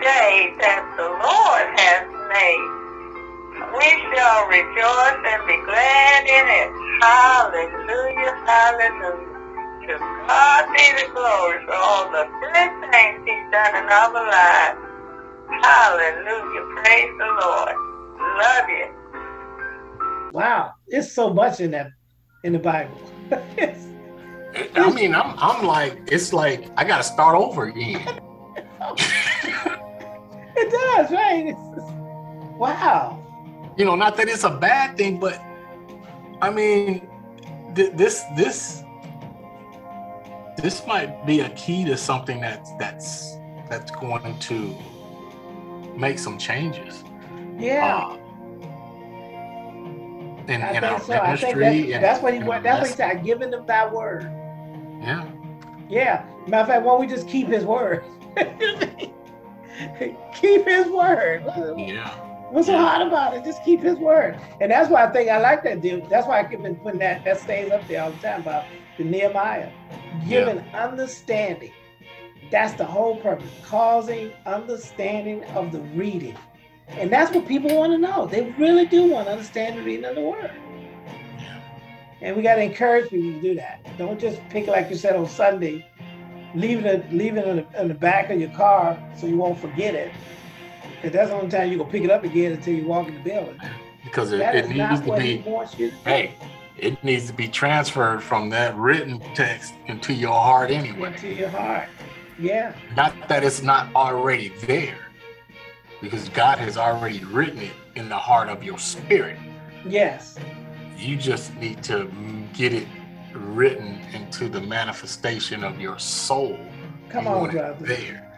day that the Lord has made. We shall rejoice and be glad in it. Hallelujah, hallelujah. To God be the glory for all the good things He's done in our lives. Hallelujah, praise the Lord. Love you. Wow, it's so much in that, in the Bible. I mean, I'm like, it's like I gotta start over again. It does, right? It's, wow. You know, not that it's a bad thing, but I mean, this might be a key to something that's going to make some changes. Yeah. In our so. Ministry. I think that's what he wants. That's what he said. I've given them thy word. Yeah. Yeah. Matter of fact, why don't we just keep his word? Keep his word. Yeah. What's so hard about it? Just keep his word. And that's why I think I like that, dude. That's why I keep been putting that stays up there all the time about the Nehemiah. Giving understanding. That's the whole purpose. Causing understanding of the reading. And that's what people want to know. They really do want to understand the reading of the word. And we got to encourage people to do that. Don't just pick, like you said, on Sunday. Leave it in the back of your car so you won't forget it. Because that's the only time you're going to pick it up again until you walk in the building. Because it needs to be, hey, it needs to be transferred from that written text into your heart anyway. Into your heart, yeah. Not that it's not already there. Because God has already written it in the heart of your spirit. Yes. You just need to get it written into the manifestation of your soul. Come on, brother. There.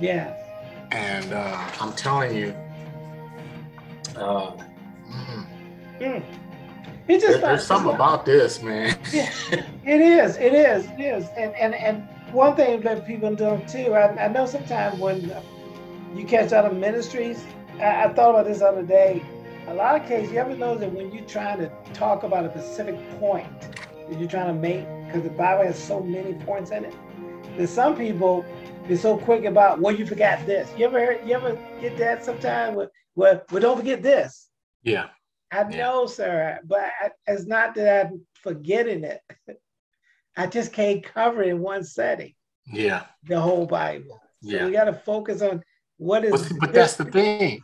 Yeah. And I'm telling you, there's something about this, man. Yeah, it is. And one thing that people don't too, I know sometimes when you catch other ministries. I thought about this the other day. A lot of cases, you ever notice that when you're trying to talk about a specific point that you're trying to make, because the Bible has so many points in it, that some people be so quick about, well, you forgot this. You ever get that sometimes? Well, don't forget this. Yeah. I know, sir, but it's not that I'm forgetting it. I just can't cover it in one setting. Yeah. The whole Bible. Yeah. So we got to focus on what is, but that's the thing.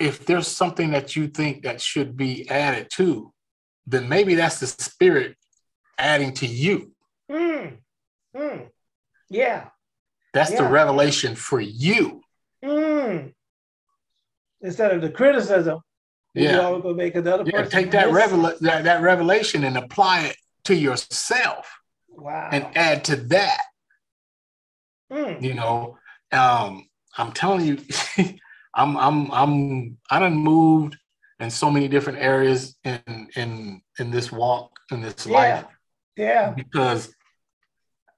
If there's something that you think that should be added to, then maybe that's the spirit adding to you. Yeah. That's the revelation for you. Instead of the criticism. Yeah. Take that revelation and apply it to yourself. Wow. And add to that. You know. I'm telling you, I done moved in so many different areas in this walk, in this life. Yeah. Because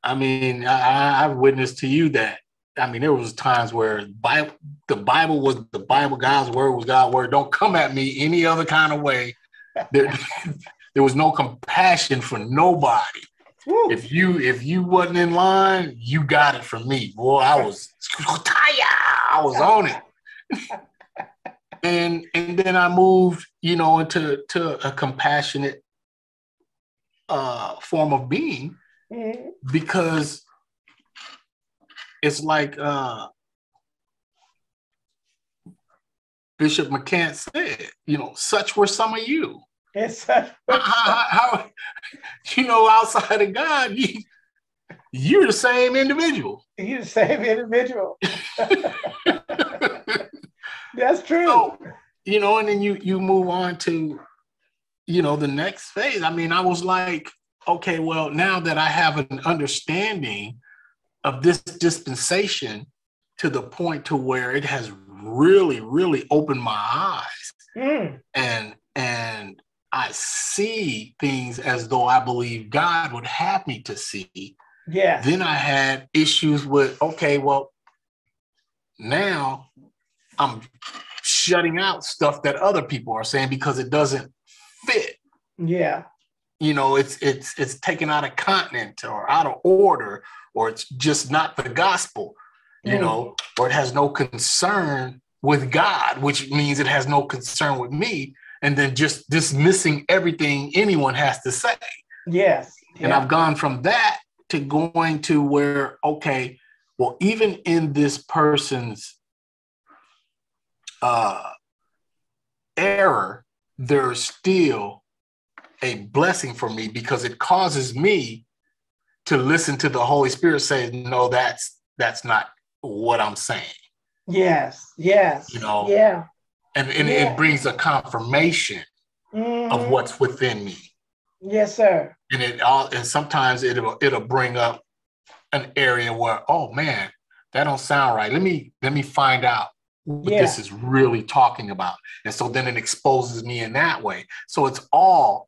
I mean, I've witnessed to you that, I mean, there was times where the Bible was the Bible, God's word was God's word. Don't come at me any other kind of way. There was no compassion for nobody. Woo. If you wasn't in line, you got it from me. Boy, I was on it. And then I moved, you know, into a compassionate form of being, because it's like Bishop McCann said, you know, such were some of you. How, you know, outside of God, you're the same individual. You're the same individual. That's true. So, you know, and then you move on to, you know, the next phase. I mean, I was like, okay, well, now that I have an understanding of this dispensation to the point to where it has really, really opened my eyes, and I see things as though I believe God would have me to see. Yeah. Then I had issues with, okay, well, now I'm shutting out stuff that other people are saying because it doesn't fit. Yeah. You know, it's taken out of continent or out of order, or it's just not the gospel. you know, or it has no concern with God, which means it has no concern with me. And then just dismissing everything anyone has to say. Yes. Yeah. And I've gone from that to going to where, okay, well, even in this person's error, there's still a blessing for me, because it causes me to listen to the Holy Spirit say, no, that's not what I'm saying. Yes. Yes. You know, yeah. And yeah. It brings a confirmation of what's within me. Yes, sir. And sometimes it'll bring up an area where, oh man, that don't sound right. Let me find out what this is really talking about. And so then it exposes me in that way. So it's all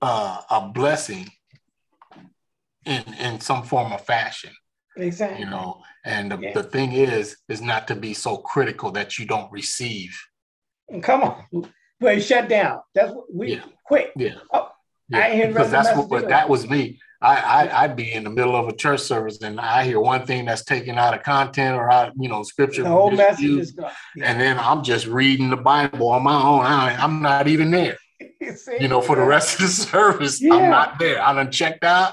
a blessing in some form or fashion. Exactly. You know, and the thing is not to be so critical that you don't receive. Come on, but shut down. That's what we quit. Yeah. Oh, yeah. I ain't because that's what that was me. I'd be in the middle of a church service and I hear one thing that's taken out of content or out, you know, scripture. The whole message is gone. Yeah. And then I'm just reading the Bible on my own. I'm not even there. You know, for the rest of the service, I'm not there. I done checked out.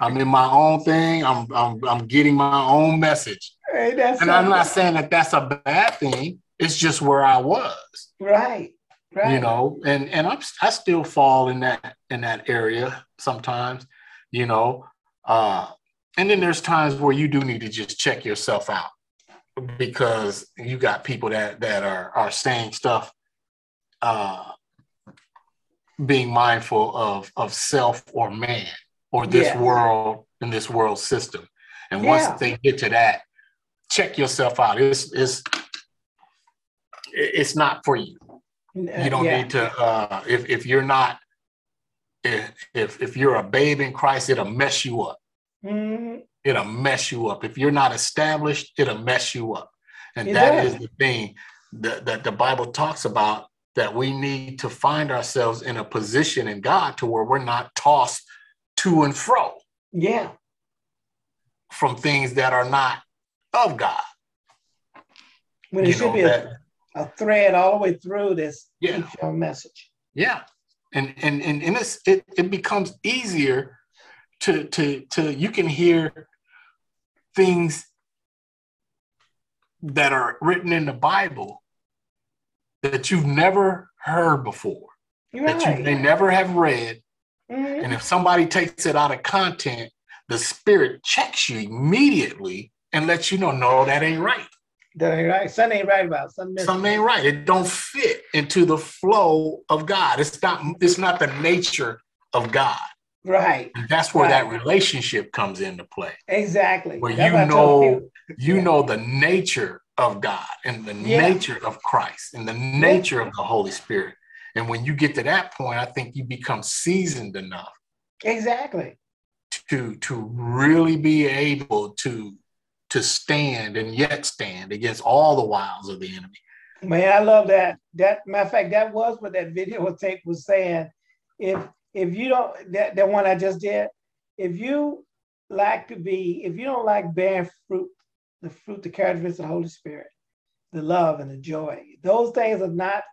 I'm in my own thing. I'm getting my own message. Hey, and I'm not saying that that's a bad thing. It's just where I was. Right. Right. You know, and I still fall in that area sometimes, you know. And then there's times where you do need to just check yourself out, because you got people that are saying stuff, being mindful of self or man or this world and this world system. And once they get to that, check yourself out. It's not for you. You don't need to, if you're not, if you're a babe in Christ, it'll mess you up. Mm-hmm. It'll mess you up. If you're not established, it'll mess you up. And that is the thing that the Bible talks about, that we need to find ourselves in a position in God to where we're not tossed to and fro. Yeah. From things that are not of God. When it should be a thread all the way through this message. Yeah. And it becomes easier to you can hear things that are written in the Bible that you've never heard before. Right. That they never have read. Mm-hmm. And if somebody takes it out of content, the Spirit checks you immediately and lets you know, no, that ain't right. That ain't right. Something ain't right about something. Something ain't right. It don't fit into the flow of God. It's not the nature of God. Right. And that's where that relationship comes into play. Exactly. Where you know the nature of God and the nature of Christ and the nature of the Holy Spirit. And when you get to that point, I think you become seasoned enough. Exactly. To really be able to stand and yet stand against all the wiles of the enemy. Man, I love that. That matter of fact, that was what that videotape was saying. If you don't, that one I just did, if you don't like bearing fruit, the characteristics of the Holy Spirit, the love and the joy, those things are not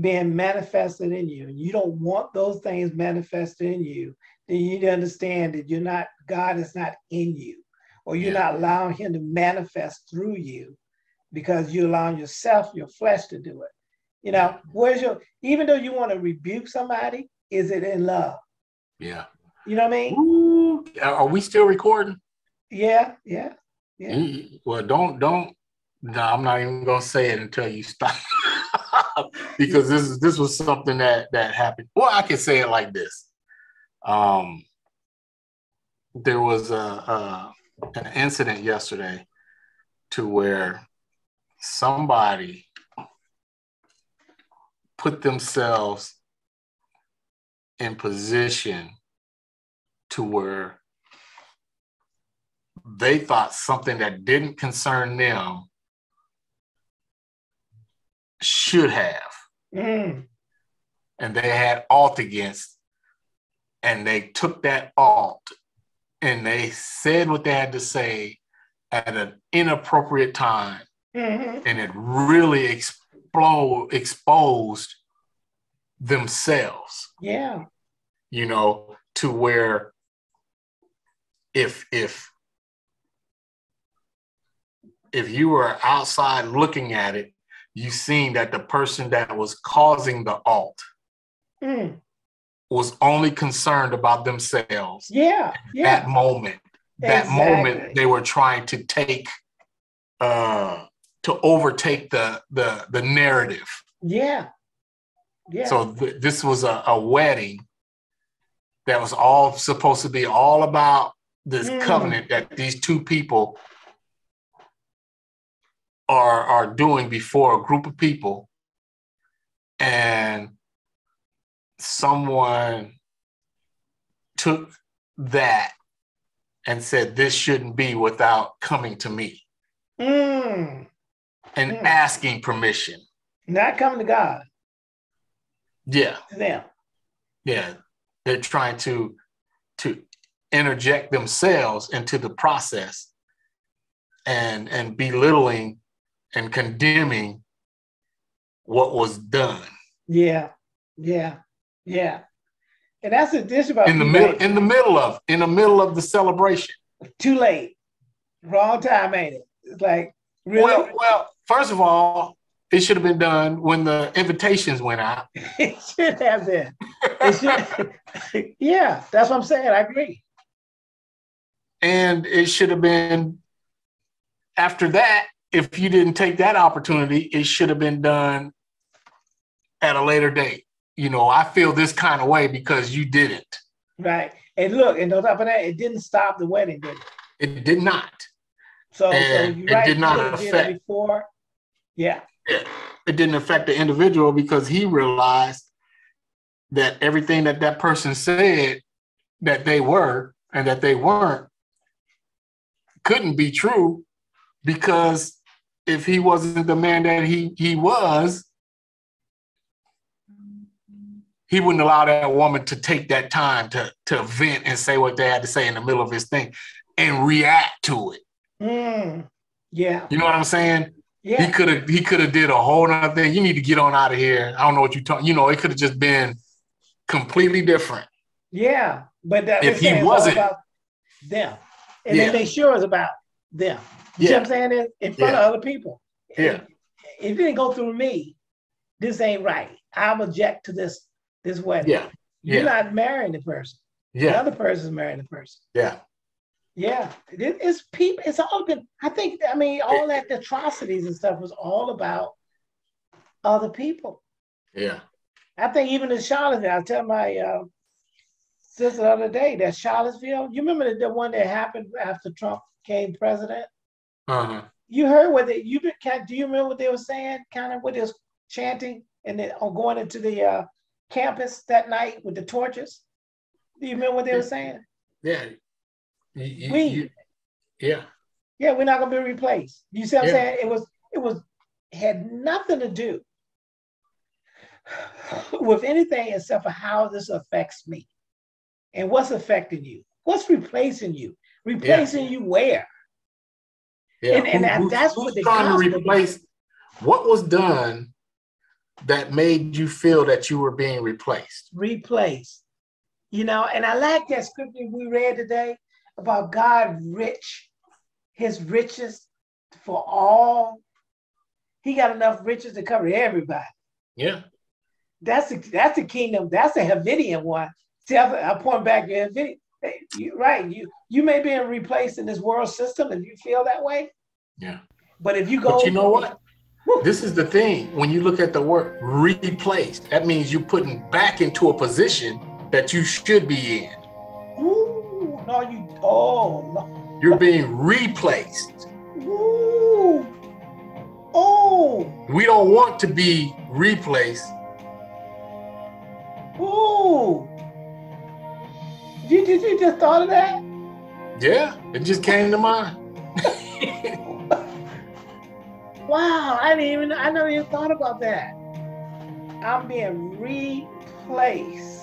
being manifested in you, and you don't want those things manifested in you, then you need to understand that God is not in you. Or you're not allowing him to manifest through you, because you're allowing yourself, your flesh, to do it. You know, even though you want to rebuke somebody, is it in love? Yeah. You know what I mean? Ooh, are we still recording? Yeah, yeah, yeah. Well, no, I'm not even going to say it until you stop. Because this was something that happened. Well, I can say it like this. There was an incident yesterday to where somebody put themselves in position to where they thought something that didn't concern them should have. Mm. And they had alt against, and they took that alt and they said what they had to say, at an inappropriate time. Mm-hmm. And it really exposed themselves. Yeah. You know, to where if you were outside looking at it, you seen that the person that was causing the alt was only concerned about themselves. Yeah. Yeah. That moment. That moment they were trying to take to overtake the narrative. Yeah. Yeah. So this was a wedding that was all supposed to be all about this covenant that these two people are doing before a group of people, and someone took that and said, this shouldn't be without coming to me and asking permission. Not coming to God. Yeah. Yeah. Yeah. They're trying to interject themselves into the process and belittling and condemning what was done. Yeah. Yeah. Yeah. And that's a dish about in the middle of the celebration. Too late. Wrong time, ain't it? It's like really. Well, first of all, it should have been done when the invitations went out. It should have been. Yeah, that's what I'm saying. I agree. And it should have been after that. If you didn't take that opportunity, it should have been done at a later date. You know, I feel this kind of way because you didn't. Right. And look, and on top of that, it didn't stop the wedding, did it? It did not. So you're right, it did not affect it before. Yeah. It didn't affect the individual because he realized that everything that person said that they were and that they weren't couldn't be true, because if he wasn't the man that he was, he wouldn't allow that woman to take that time to vent and say what they had to say in the middle of his thing and react to it. Yeah. You know what I'm saying? Yeah. He could have did a whole nother thing. You need to get on out of here. I don't know what you're talking. You know, it could have just been completely different. Yeah. But that if he wasn't about them. And they make sure it's about them. You know what I'm saying? In front of other people. Yeah. If it didn't go through me, this ain't right. I'll object to this wedding. Yeah. You're not marrying the person. Yeah. The other person's marrying the person. Yeah. Yeah. It's people. It's all good. All that atrocities and stuff was all about other people. Yeah. I think even in Charlottesville, I tell my sister the other day that Charlottesville, you remember the one that happened after Trump became president? Uh-huh. You heard what do you remember what they were saying? Kind of what they was chanting and then going into the campus that night with the torches. Do you remember what they were saying? Yeah. Yeah, we're not gonna be replaced. You see what I'm saying? It had nothing to do with anything except for how this affects me and what's affecting you. What's replacing you? Replacing you where? Yeah. And that's what they're trying to replace. What was done that made you feel that you were being replaced? You know, and I like that scripture we read today about God rich, his riches for all. He got enough riches to cover everybody. Yeah. That's the kingdom. That's a Havidian one. See, I point back to Havidian. You're right. You may be replaced in this world system if you feel that way. Yeah. But if you go... But you know what? This is the thing. When you look at the word replaced, that means you're putting back into a position that you should be in. Ooh, no, no. You're being replaced. Ooh. Oh. We don't want to be replaced. Ooh. Did you just thought of that? Yeah, it just came to mind. Wow, I never even thought about that. I'm being replaced.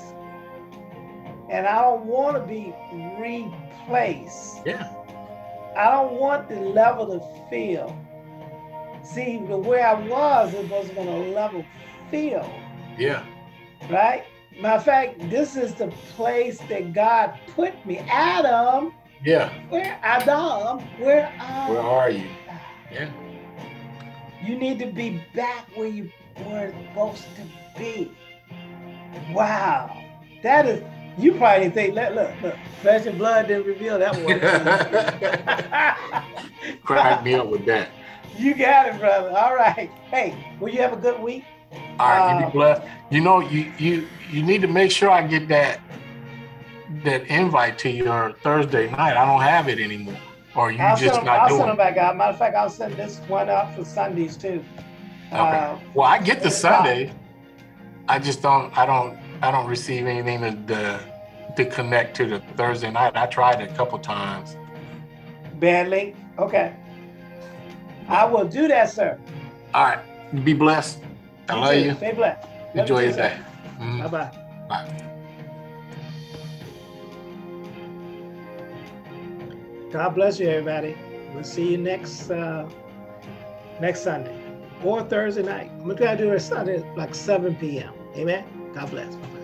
And I don't want to be replaced. Yeah. I don't want the level to feel. See, the way I was, it wasn't going to level feel. Yeah. Right? Matter of fact, this is the place that God put me. Adam. Yeah. Where are you? Yeah. You need to be back where you were supposed to be. Wow. That is, you probably think, look, flesh and blood didn't reveal that one. Crack me up with that. You got it, brother. All right. Hey, will you have a good week? All right, you be blessed. You know, you need to make sure I get that invite to your Thursday night. I don't have it anymore. Or you just not doing it? I'll send them back out. Matter of fact, I'll send this one out for Sundays too. Okay. Well, I get the Sunday. I just don't. I don't receive anything to connect to the Thursday night. I tried it a couple times. Badly. Okay. I will do that, sir. All right. Be blessed. I love you. Stay blessed. Enjoy your day. Mm-hmm. Bye-bye. Bye. God bless you, everybody. We'll see you next Sunday or Thursday night. I'm going to try to do it Sunday, like 7 p.m. Amen. God bless.